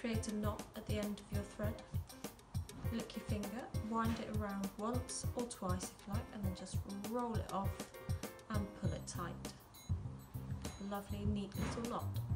create a knot at the end of your thread. Lick your finger, wind it around once or twice if you like, and then just roll it off and pull it tight. Lovely, neat little knot.